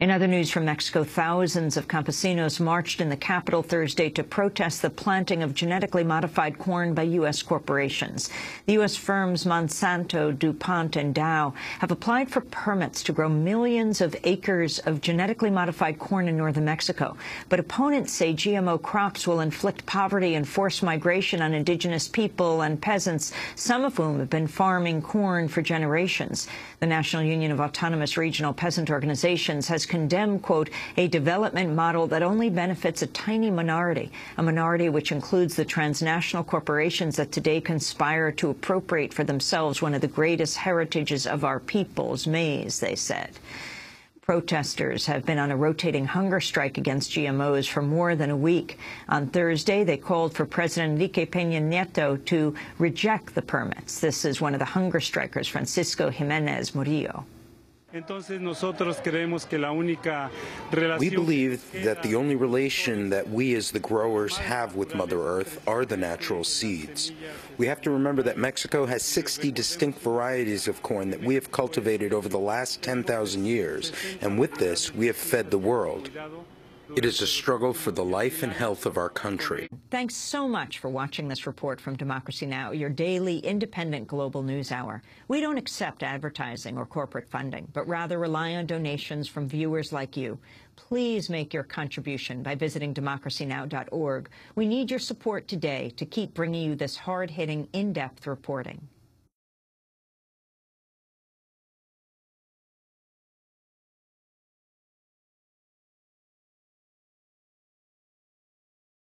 In other news from Mexico, thousands of campesinos marched in the capital Thursday to protest the planting of genetically modified corn by U.S. corporations. The U.S. firms Monsanto, DuPont and Dow have applied for permits to grow millions of acres of genetically modified corn in northern Mexico. But opponents say GMO crops will inflict poverty and forced migration on indigenous people and peasants, some of whom have been farming corn for generations. The National Union of Autonomous Regional Peasant Organizations has condemn, quote, a development model that only benefits a tiny minority, a minority which includes the transnational corporations that today conspire to appropriate for themselves one of the greatest heritages of our peoples, maize, they said. Protesters have been on a rotating hunger strike against GMOs for more than a week. On Thursday, they called for President Enrique Peña Nieto to reject the permits. This is one of the hunger strikers, Francisco Jiménez Murillo. We believe that the only relation that we as the growers have with Mother Earth are the natural seeds. We have to remember that Mexico has 60 distinct varieties of corn that we have cultivated over the last 10,000 years, and with this, we have fed the world. It is a struggle for the life and health of our country. Thanks so much for watching this report from Democracy Now!, your daily independent global news hour. We don't accept advertising or corporate funding, but rather rely on donations from viewers like you. Please make your contribution by visiting democracynow.org. We need your support today to keep bringing you this hard-hitting, in-depth reporting.